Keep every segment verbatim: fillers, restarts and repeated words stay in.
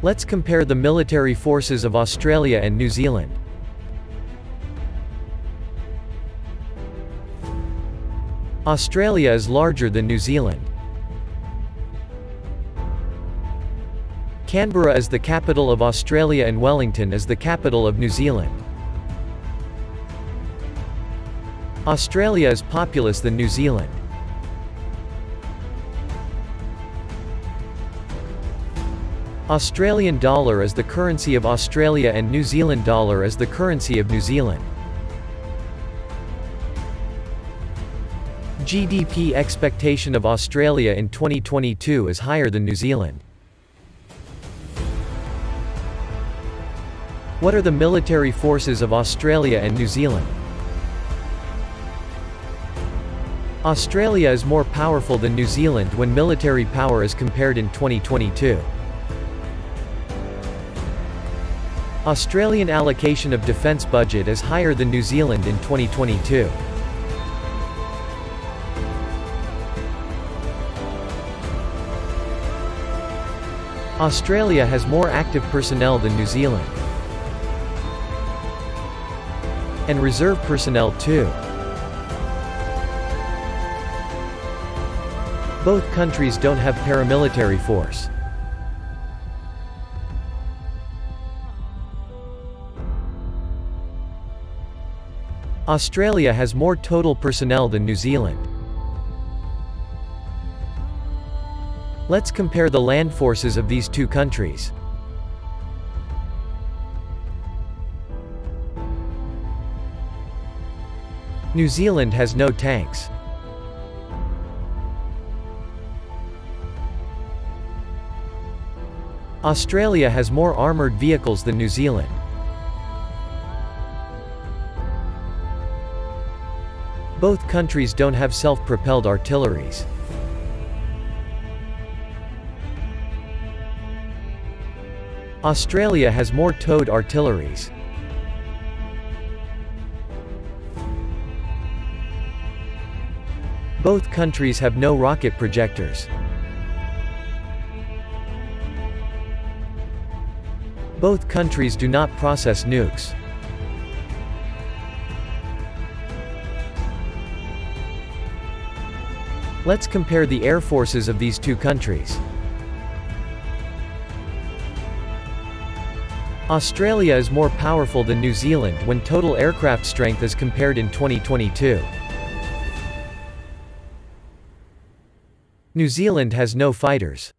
Let's compare the military forces of Australia and New Zealand. Australia is larger than New Zealand. Canberra is the capital of Australia and Wellington is the capital of New Zealand. Australia is populous than New Zealand. Australian dollar is the currency of Australia and New Zealand dollar is the currency of New Zealand. G D P expectation of Australia in twenty twenty-two is higher than New Zealand. What are the military forces of Australia and New Zealand? Australia is more powerful than New Zealand when military power is compared in twenty twenty-two. Australian allocation of defence budget is higher than New Zealand in twenty twenty-two. Australia has more active personnel than New Zealand. And reserve personnel too. Both countries don't have paramilitary force. Australia has more total personnel than New Zealand. Let's compare the land forces of these two countries. New Zealand has no tanks. Australia has more armored vehicles than New Zealand. Both countries don't have self-propelled artilleries. Australia has more towed artilleries. Both countries have no rocket projectors. Both countries do not process nukes. Let's compare the air forces of these two countries. Australia is more powerful than New Zealand when total aircraft strength is compared in twenty twenty-two. New Zealand has no fighters.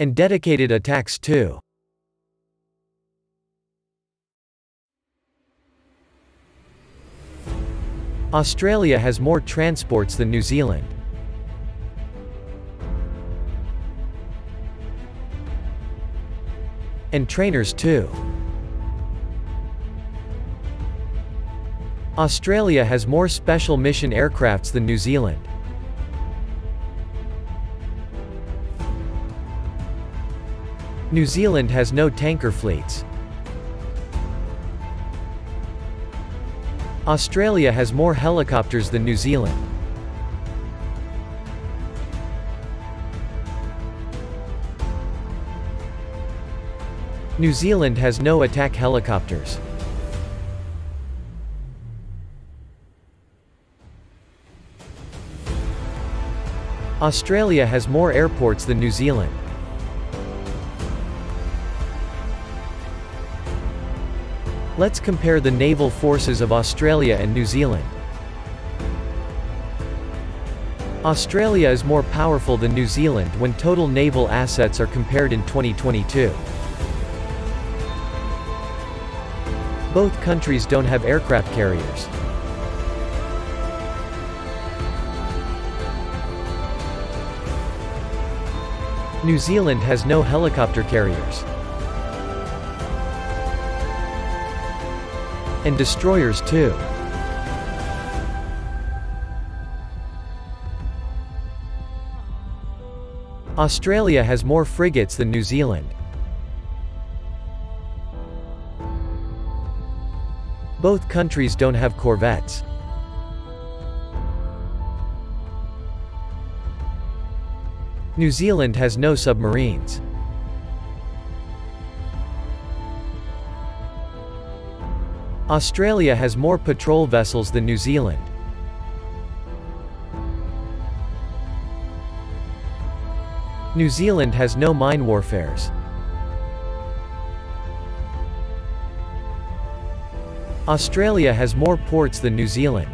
And dedicated attacks too. Australia has more transports than New Zealand. And trainers too. Australia has more special mission aircrafts than New Zealand. New Zealand has no tanker fleets. Australia has more helicopters than New Zealand. New Zealand has no attack helicopters. Australia has more airports than New Zealand. Let's compare the naval forces of Australia and New Zealand. Australia is more powerful than New Zealand when total naval assets are compared in twenty twenty-two. Both countries don't have aircraft carriers. New Zealand has no helicopter carriers. And destroyers too. Australia has more frigates than New Zealand. Both countries don't have corvettes. New Zealand has no submarines. Australia has more patrol vessels than New Zealand. New Zealand has no mine warfares. Australia has more ports than New Zealand.